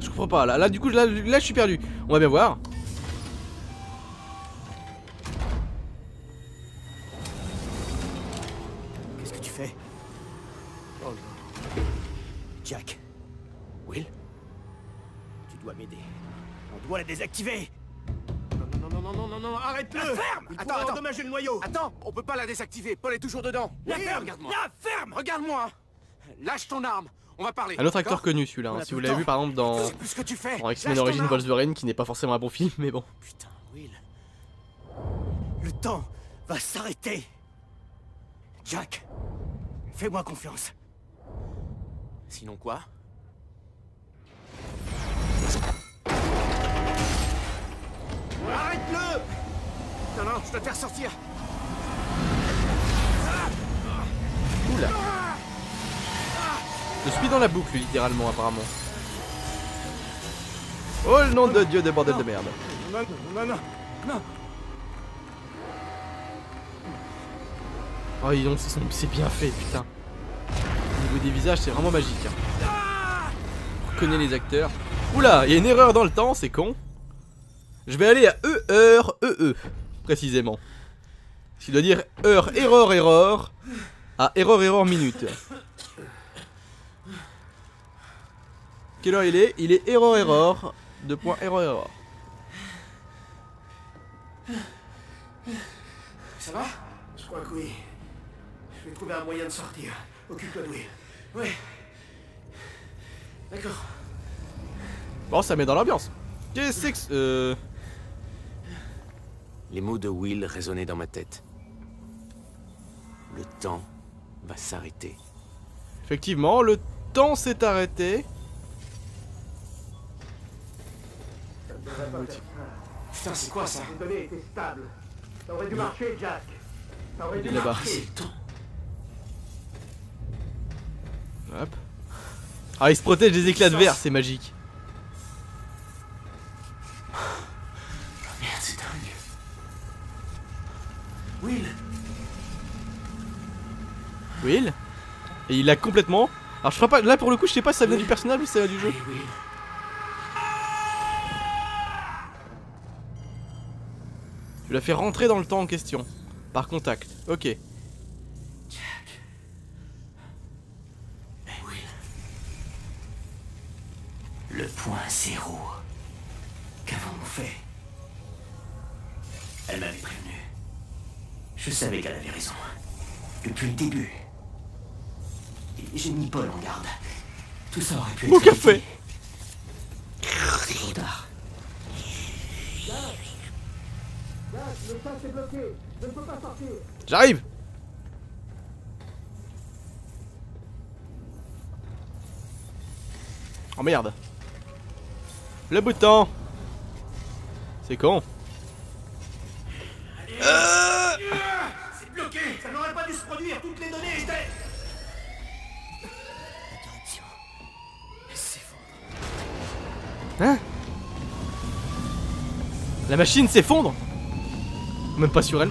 Je comprends pas, là du coup, là je suis perdu. On va bien voir. Qu'est-ce que tu fais? Oh non. Jack. Will? Tu dois m'aider. On doit la désactiver. Non, arrête-le! La ferme! Attends, endommager le noyau! Attends, on peut pas la désactiver, Paul est toujours dedans! La ferme! Regarde-moi! La ferme! Regarde-moi! Lâche ton arme, on va parler! Un autre acteur connu celui-là, hein, si vous l'avez vu par exemple dans... Plus ce que tu fais. En X-Men Origins Wolverine, qui n'est pas forcément un bon film, mais bon. Putain, Will... Le temps va s'arrêter! Jack, fais-moi confiance! Sinon quoi? Arrête-le! Non, je dois te faire sortir. Oula. Je suis dans la boucle, littéralement, apparemment. Oh, le nom de Dieu de bordel de merde. Non. Oh, ils ont... C'est bien fait, putain. Au niveau des visages, c'est vraiment magique. Hein. On connaît les acteurs. Oula, il y a une erreur dans le temps, c'est con. Je vais aller à EEREE, précisément. Ce qui doit dire heure, erreur, erreur, à erreur, erreur, minute. Quelle heure il est? Il est erreur, erreur, 2 points, erreur, erreur. Ça va? Je crois que oui. Je vais trouver un moyen de sortir. Occupe-toi de lui. Ouais. D'accord. Bon, ça met dans l'ambiance. Qu'est-ce que... Les mots de Will résonnaient dans ma tête. Le temps va s'arrêter. Effectivement, le temps s'est arrêté. Putain, c'est quoi ça? Ça aurait dû marcher, Jack. Ça aurait dû marcher. Hop. Ah, il se protège des éclats de verre, c'est magique. Merde, c'est dingue. Will? Et il l'a complètement. Alors je crois pas. Là pour le coup je sais pas si ça vient du personnage ou si ça vient du jeu. Tu l'as fait rentrer dans le temps en question. Par contact. Ok. Le point zéro. Qu'avons-nous fait? Elle m'avait prévenu. Je savais qu'elle avait raison. Depuis le début. J'ai mis Paul en garde. Tout ça aurait pu être... Mon café. C'est trop tard. J'arrive. Oh merde. Le bouton. C'est con. C'est bloqué. Ça n'aurait pas dû se produire. Toutes les données étaient... La direction... Elle s'effondre. Hein? La machine s'effondre? Même pas sur elle.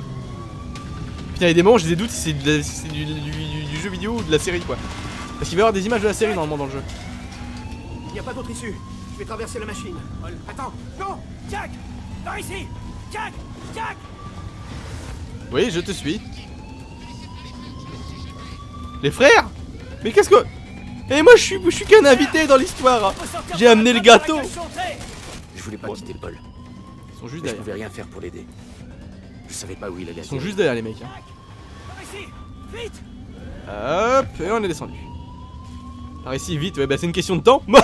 Putain, il y a des moments où j'ai des doutes si c'est du jeu vidéo ou de la série, quoi. Parce qu'il va y avoir des images de la série normalement dans le jeu. Il n'y a pas d'autre issue. Je vais traverser la machine. Paul, attends. Non, Jack. Par ici. Jack. Jack. Oui, je te suis. Les frères. Mais qu'est-ce que... Et moi, je suis qu'un invité dans l'histoire. J'ai amené le gâteau. Je voulais pas quitter Paul. Ils sont juste derrière. Je pouvais rien faire pour l'aider. Je savais pas où il allait. Ils sont juste derrière les mecs. Hein. Par ici, vite. Hop, et on est descendu. Par ici, vite. Ouais, bah c'est une question de temps. Il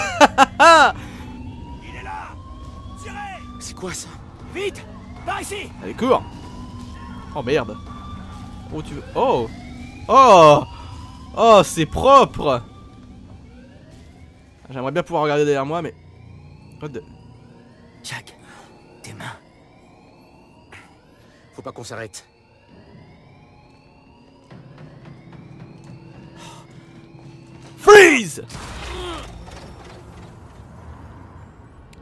est là. Tirez. C'est quoi ça? Vite. Par ici. Allez, cours. Oh merde. Oh tu veux... Oh. Oh. Oh, c'est propre. J'aimerais bien pouvoir regarder derrière moi, mais... Jack, tes mains. Faut pas qu'on s'arrête. Freeze!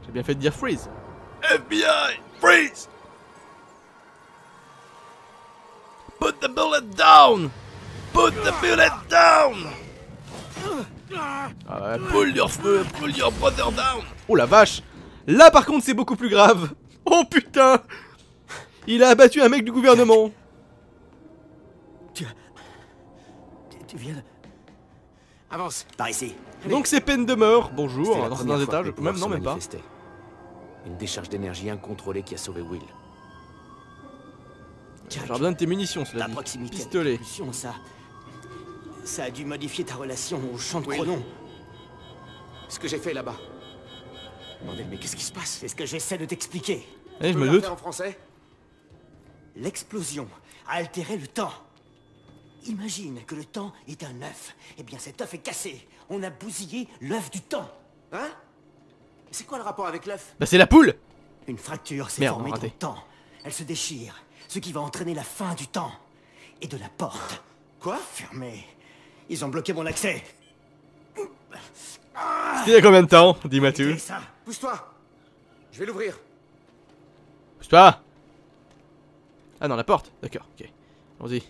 J'ai bien fait de dire freeze. FBI, freeze! Put the bullet down! Put the bullet down! Pull your brother down! Oh la vache! Là par contre c'est beaucoup plus grave! Oh putain! Il a abattu un mec du gouvernement. Tu viens de... Avance, par ici. Allez. Donc c'est peine de mort. Bonjour, dans un étage. Même non, même pas. Une décharge d'énergie incontrôlée qui a sauvé Will. J'aurais besoin de tes munitions, cela dit. Pistolet. Ça a dû modifier ta relation au champ de chronon. Ce que j'ai fait là-bas. Bordel, mais qu'est-ce qui se passe? C'est ce que j'essaie de t'expliquer. Je me doute. En français? L'explosion a altéré le temps. Imagine que le temps est un œuf. Eh bien, cet œuf est cassé. On a bousillé l'œuf du temps. Hein? C'est quoi le rapport avec l'œuf? Bah, c'est la poule. Une fracture s'est formée dans le temps. Elle se déchire, ce qui va entraîner la fin du temps. Et de la porte. Quoi? Fermée. Ils ont bloqué mon accès. C'était il y a combien de temps? Dis Mathieu. Pousse-toi. Je vais l'ouvrir. Pousse-toi. Ah non, la porte, d'accord, ok. Allons-y.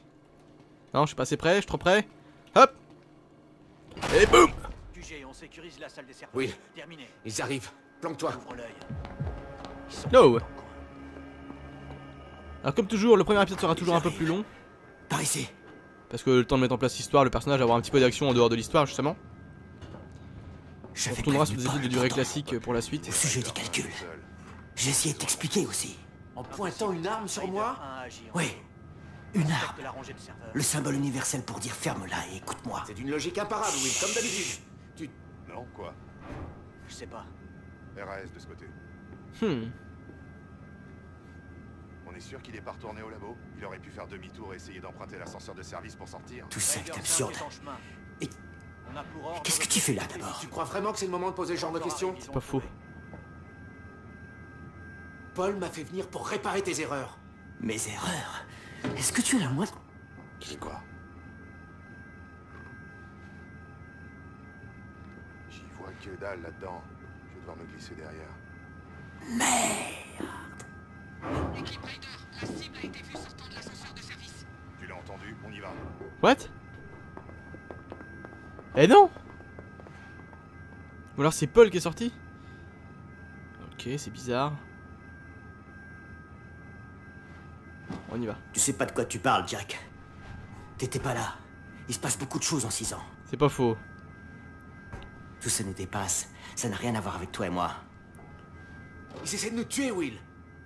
Non, je suis pas assez près, je suis trop près. Hop. Et boum. On sécurise la salle des serpents. Oui. Terminé. Ils arrivent. Planque-toi. No. Alors comme toujours, le premier épisode sera toujours un peu plus long. Par ici. Parce que le temps de mettre en place l'histoire, le personnage, avoir un petit peu d'action en dehors de l'histoire justement. On retournera sur des épisodes de durée classique pour la suite. Au sujet des calculs. J'ai essayé de t'expliquer aussi. En pointant une arme sur moi? Oui, une arme. Le symbole universel pour dire ferme-la et écoute-moi. C'est d'une logique imparable, oui, comme d'habitude. Tu... Non, quoi? Je sais pas. RAS de ce côté. On est sûr qu'il est pas retourné au labo? Il aurait pu faire demi-tour et essayer d'emprunter l'ascenseur de service pour sortir. Tout ça est absurde. Et... qu'est-ce que tu fais là d'abord? Tu crois vraiment que c'est le moment de poser ce genre de questions? C'est pas faux. Paul m'a fait venir pour réparer tes erreurs. Mes erreurs? Est-ce que tu as la moindre... J'ai quoi? J'y vois que dalle là-dedans. Je vais devoir me glisser derrière. Merde! Équipe Raider, la cible a été vue sortant de l'ascenseur de service. Tu l'as entendu? On y va. What? Eh non! Ou alors c'est Paul qui est sorti? Ok, c'est bizarre. On y va. Tu sais pas de quoi tu parles, Jack. T'étais pas là. Il se passe beaucoup de choses en 6 ans. C'est pas faux. Tout ça nous dépasse. Ça n'a rien à voir avec toi et moi. Ils essaient de nous tuer, Will.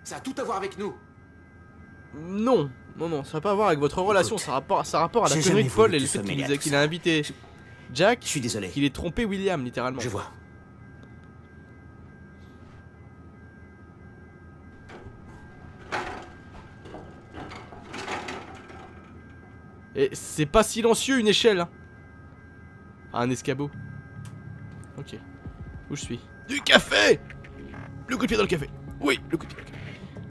Ça a tout à voir avec nous. Non, non, non, ça n'a pas à voir avec votre relation. Écoute, ça a rapport à la connerie de Paul et le fait qu'il a invité Jack. Je suis désolé. Qu'il ait trompé William, littéralement. Je vois. Et c'est pas silencieux une échelle. Hein. Ah, un escabeau. Ok. Où je suis? Du café! Le coup de pied dans le café. Oui, le coup de pied dans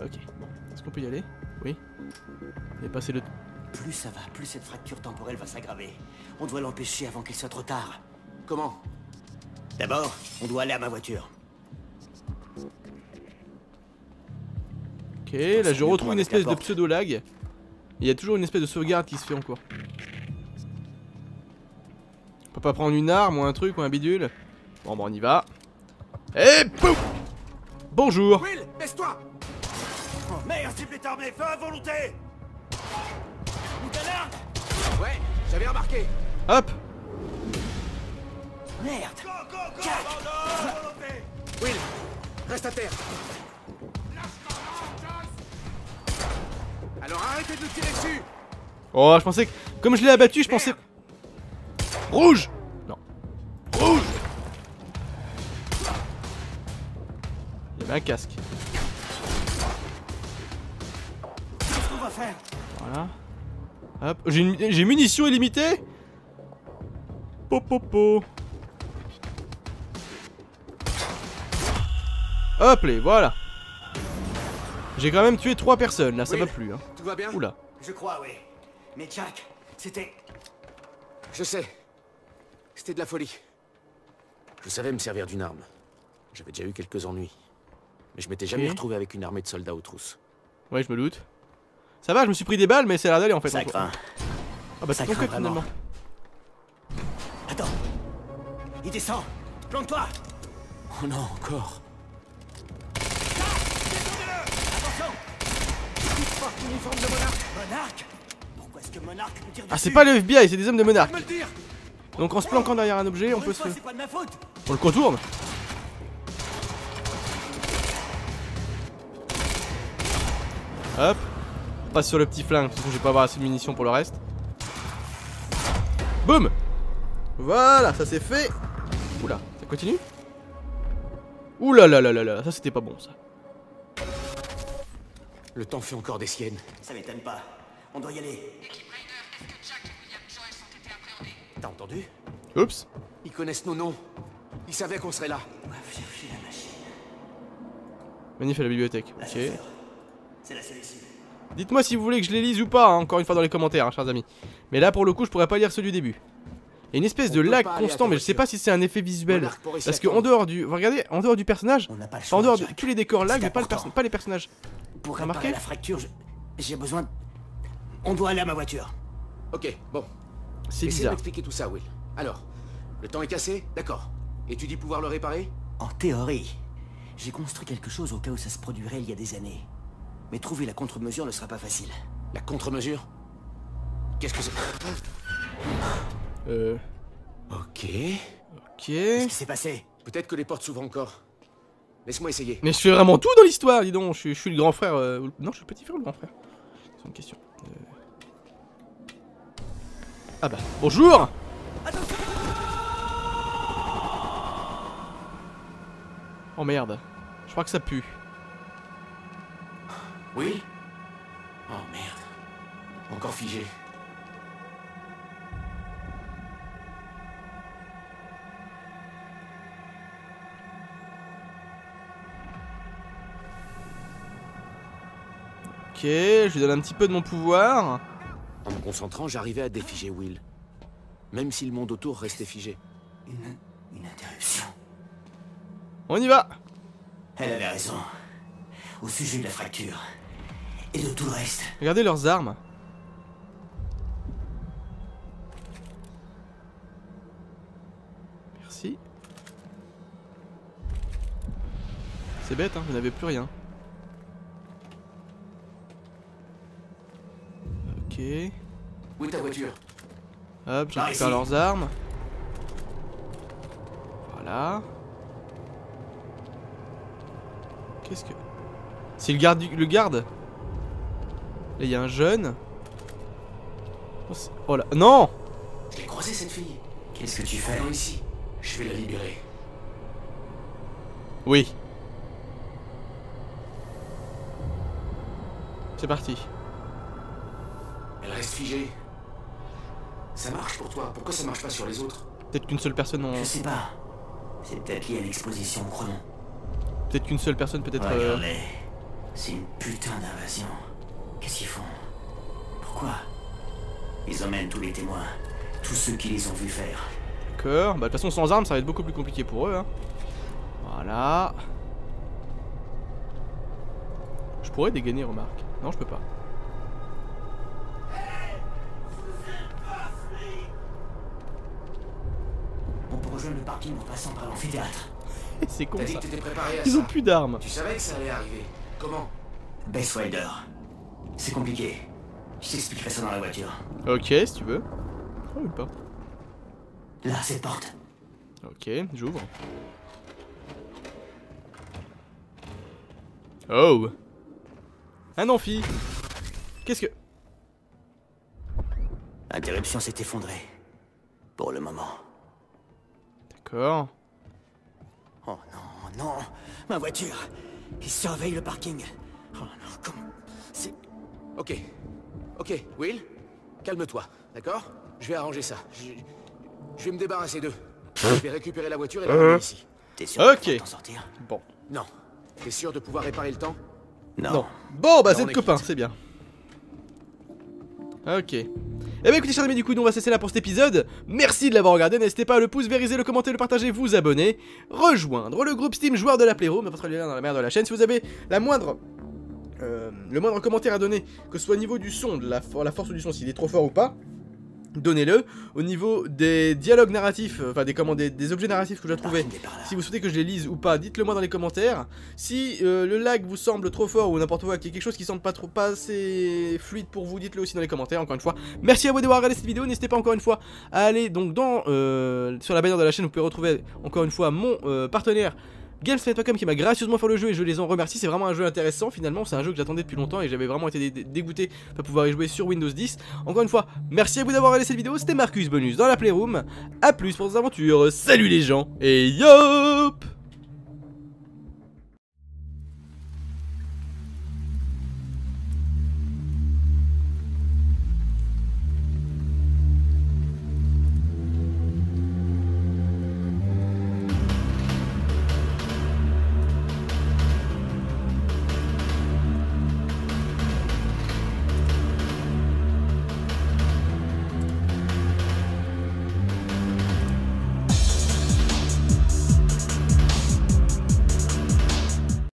le café. Ok. Est-ce qu'on peut y aller? Oui. On est passé le... Plus ça va, plus cette fracture temporelle va s'aggraver. On doit l'empêcher avant qu'il soit trop tard. Comment? D'abord, on doit aller à ma voiture. Ok, là je retrouve une espèce de pseudo-lag. Il y a toujours une espèce de sauvegarde qui se fait encore. On peut pas prendre une arme ou un truc ou un bidule. Bon bah on y va. Et pouf! Bonjour! Will, baisse-toi! Oh merde, cible est armée, feu à volonté! Une alarme! Ouais, j'avais remarqué. Hop! Merde! Go, go, go! Jack. Will, reste à terre! Alors arrêtez de nous tirer dessus. Oh, je pensais que... Comme je l'ai abattu, je pensais... Rouge. Non. Rouge. Il y avait un casque. Qu'est-ce qu'on va faire? Voilà. Hop. J'ai munitions illimitées. Popopo. Hop, les voilà. J'ai quand même tué 3 personnes, là ça va plus. Hein. Tout va bien? Oula. Je crois, oui. Mais Jack, c'était... Je sais. C'était de la folie. Je savais me servir d'une arme. J'avais déjà eu quelques ennuis. Mais je m'étais jamais retrouvé avec une armée de soldats aux trousses. Ouais, je me doute. Ça va, je me suis pris des balles, mais ça a l'air d'aller en fait. Ça craint. Ah bah ça craint finalement. Attends. Il descend. Plante-toi. Oh non, encore. Uniforme de Monarch. Monarch? Pourquoi est-ce que Monarch nous tire dessus? Ah, c'est pas le FBI, c'est des hommes de Monarch. Donc en se planquant derrière un objet, on peut se... On le contourne. Hop. On passe sur le petit flingue, parce que je vais pas avoir assez de munitions pour le reste. Boum. Voilà, ça c'est fait. Oula, ça continue. Oula là là là là, ça c'était pas bon ça. Le temps fait encore des siennes. Ça m'étonne pas. On doit y aller. Équipe Raider, puisque Jack et William Joyce ont été appréhendés. T'as entendu? Oups. Ils connaissent nos noms. Ils savaient qu'on serait là. On va chercher la machine. Manif à la bibliothèque. Ok. C'est la solution. Dites-moi si vous voulez que je les lise ou pas, hein, encore une fois dans les commentaires, hein, chers amis. Mais là, pour le coup, je pourrais pas lire ceux du début. Il y a une espèce de lag constant, mais je sais pas si c'est un effet visuel. Parce que en dehors du... Regardez, en dehors du personnage, en dehors de tous les décors lag, mais pas les personnages. Pour réparer la fracture, j'ai besoin... On doit aller à ma voiture. Ok, bon. C'est bizarre. Essayez d'expliquer tout ça, Will. Alors, le temps est cassé, d'accord. Et tu dis pouvoir le réparer? En théorie. J'ai construit quelque chose au cas où ça se produirait il y a des années. Mais trouver la contre-mesure ne sera pas facile. La contre-mesure? Qu'est-ce que c'est? Ok. Ok. Qu'est-ce qui s'est passé? Peut-être que les portes s'ouvrent encore. Laisse-moi essayer. Mais je fais vraiment tout dans l'histoire, dis donc. Je suis le grand frère. Non, je suis le petit frère ou le grand frère? C'est une question. Ah bah. Bonjour. Attention. Oh merde. Je crois que ça pue. Oui. Oh merde. Encore figé. Ok, je lui donne un petit peu de mon pouvoir. En me concentrant, j'arrivais à défiger Will. Même si le monde autour restait figé. Une interruption. On y va. Elle avait raison. Au sujet de la fracture. Et de tout le reste. Regardez leurs armes. ici. C'est bête, hein, vous n'avez plus rien. Ok. Où est ta voiture? Hop, je récupère leurs armes. Voilà. Qu'est-ce que... C'est le garde du... le garde. Là, il y a un jeune. Oh, oh là... Non! Je l'ai croisé cette fille. Qu'est-ce que tu fais ici? Je vais la libérer. Oui. C'est parti. Elle reste figée. Ça marche pour toi. Pourquoi ça marche pas sur les autres? Peut-être qu'une seule personne... Je sais pas. C'est peut-être lié à l'exposition chronon. Peut-être qu'une seule personne peut-être... C'est une putain d'invasion. Qu'est-ce qu'ils font? Pourquoi? Ils emmènent tous les témoins. Tous ceux qui les ont vus faire. D'accord. Bah de toute façon sans armes ça va être beaucoup plus compliqué pour eux. Hein. Voilà. Je pourrais dégainer, remarque. Non, je peux pas. On peut rejoindre le parking en passant par l'amphithéâtre. C'est con ça. Ils ont plus d'armes. Tu savais que ça allait arriver. Comment? Basswider. C'est compliqué. Je t'expliquerai ça dans la voiture. Ok, si tu veux. Oh, ou pas. Là, c'est porte. Ok, j'ouvre. Oh. Un amphi. Qu'est-ce que... L'interruption s'est effondrée. Pour le moment. D'accord. Oh non, non. Ma voiture. Il surveille le parking. Oh non, comment... C'est... Ok. Ok, Will. Calme-toi, d'accord? Je vais arranger ça. Je vais me débarrasser d'eux. Je vais récupérer la voiture et la ramener ici. T'es sûr de t'en sortir? Bon. Non. T'es sûr de pouvoir réparer le temps? Non. Non. Bon, bah c'est le copain, c'est bien. Ok. Eh bien écoutez chers amis, du coup nous on va cesser là pour cet épisode. Merci de l'avoir regardé, n'hésitez pas à le pouce, vériser, le commenter, le partager, vous abonner, rejoindre le groupe Steam joueur de la Playroom, votre lien dans la merde de la chaîne. Si vous avez la moindre... le moindre commentaire à donner, que ce soit au niveau du son, de la force du son, s'il est trop fort ou pas, donnez-le. Au niveau des dialogues narratifs, enfin des objets narratifs que je dois trouver, si vous souhaitez que je les lise ou pas, dites-le moi dans les commentaires. Si le lag vous semble trop fort ou n'importe quoi, qu'il y a quelque chose qui semble pas assez fluide pour vous, dites-le aussi dans les commentaires. Encore une fois, merci à vous d'avoir regardé cette vidéo. N'hésitez pas encore une fois à aller donc dans sur la bannière de la chaîne, vous pouvez retrouver encore une fois mon partenaire Gamesplanet.com qui m'a gracieusement fait le jeu et je les en remercie, c'est vraiment un jeu intéressant finalement, c'est un jeu que j'attendais depuis longtemps et j'avais vraiment été dégoûté de pas pouvoir y jouer sur Windows 10. Encore une fois, merci à vous d'avoir regardé cette vidéo, c'était Marcus Bonus dans la Playroom, à plus pour nos aventures, salut les gens et yo!